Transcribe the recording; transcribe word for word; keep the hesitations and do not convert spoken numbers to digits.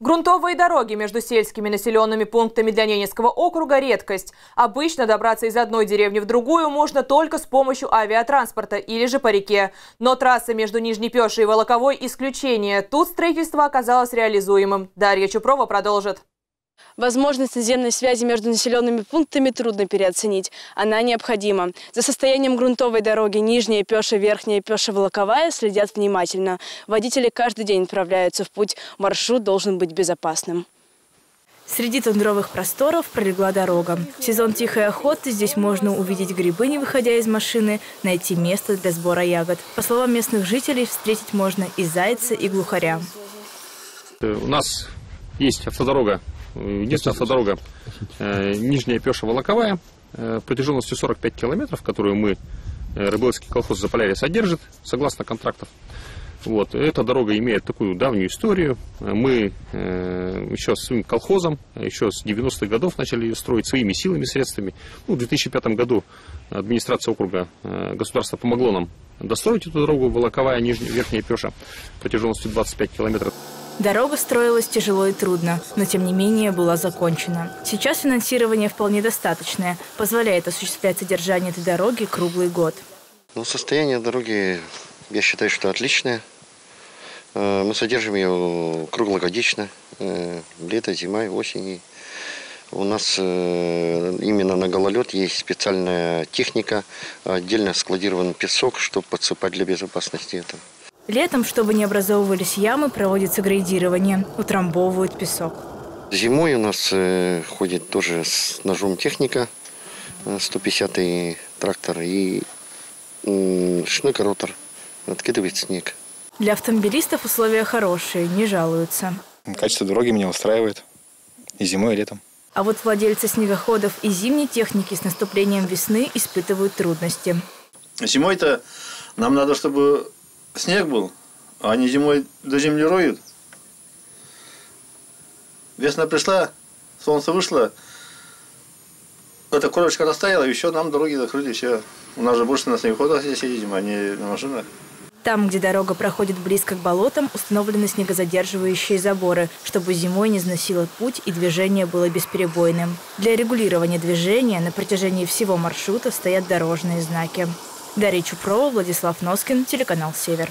Грунтовые дороги между сельскими населенными пунктами для Ненецкого округа – редкость. Обычно добраться из одной деревни в другую можно только с помощью авиатранспорта или же по реке. Но трасса между Нижней Пёшей и Волоковой – исключение. Тут строительство оказалось реализуемым. Дарья Чупрова продолжит. Возможность наземной связи между населенными пунктами трудно переоценить. Она необходима. За состоянием грунтовой дороги Нижняя Пёша, Верхняя Пёша, Волоковая следят внимательно. Водители каждый день отправляются в путь. Маршрут должен быть безопасным. Среди тундровых просторов пролегла дорога. В сезон тихой охоты здесь можно увидеть грибы, не выходя из машины, найти место для сбора ягод. По словам местных жителей, встретить можно и зайца, и глухаря. У нас есть автодорога. Единственная автодорога э, Нижняя Пёша-Волоковая э, протяженностью сорок пять километров, которую мы, э, рыболовский колхоз Заполярье содержит, согласно контрактов. Вот. Эта дорога имеет такую давнюю историю. Мы э, еще с своим колхозом, еще с девяностых годов начали ее строить своими силами, средствами. Ну, в две тысячи пятом году администрация округа, э, государство помогло нам достроить эту дорогу Волоковая, Нижняя, Верхняя Пёша протяженностью двадцать пять километров. Дорога строилась тяжело и трудно, но тем не менее была закончена. Сейчас финансирование вполне достаточное, позволяет осуществлять содержание этой дороги круглый год. Ну, состояние дороги, я считаю, что отличное. Мы содержим ее круглогодично, лето, зима и осень. У нас именно на гололед есть специальная техника, отдельно складирован песок, чтобы подсыпать для безопасности этого. Летом, чтобы не образовывались ямы, проводится грейдирование, утрамбовывают песок. Зимой у нас э, ходит тоже с ножом техника, сто пятидесятый трактор и э, шнекоротор, откидывает снег. Для автомобилистов условия хорошие, не жалуются. Качество дороги меня устраивает и зимой, и летом. А вот владельцы снегоходов и зимней техники с наступлением весны испытывают трудности. Зимой-то нам надо, чтобы... снег был, а они зимой до земли роют. Весна пришла, солнце вышло, эта корочка растаяла, еще нам дороги закрыли, все. У нас же больше на снегоходах здесь едем, а не на машинах. Там, где дорога проходит близко к болотам, установлены снегозадерживающие заборы, чтобы зимой не износило путь и движение было бесперебойным. Для регулирования движения на протяжении всего маршрута стоят дорожные знаки. Дарья Чупрова, Владислав Носкин, телеканал «Север».